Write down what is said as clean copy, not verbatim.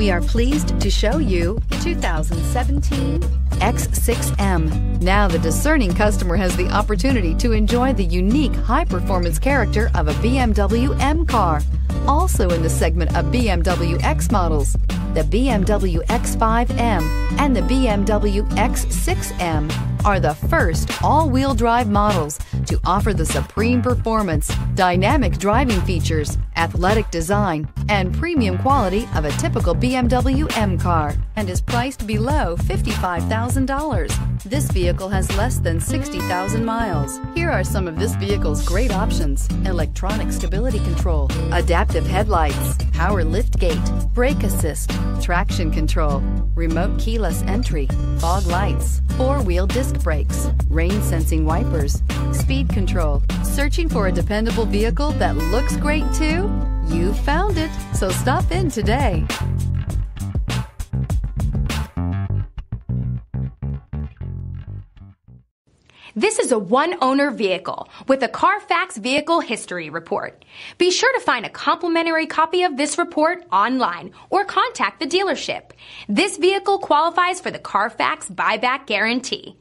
We are pleased to show you the 2017 X6 M. Now the discerning customer has the opportunity to enjoy the unique high-performance character of a BMW M car, also in the segment of BMW X models, the BMW X5 M and the BMW X6 M are the first all-wheel drive models to offer the supreme performance, dynamic driving features, athletic design, and premium quality of a typical BMW M car, and is priced below $55,000. This vehicle has less than 60,000 miles. Here are some of this vehicle's great options: electronic stability control, adaptive headlights, power liftgate, brake assist, traction control, remote keyless entry, fog lights, four-wheel disc brakes, rain-sensing wipers, speed control. Searching for a dependable vehicle that looks great too? You found it, so stop in today. This is a one-owner vehicle with a Carfax Vehicle History Report. Be sure to find a complimentary copy of this report online or contact the dealership. This vehicle qualifies for the Carfax Buyback Guarantee.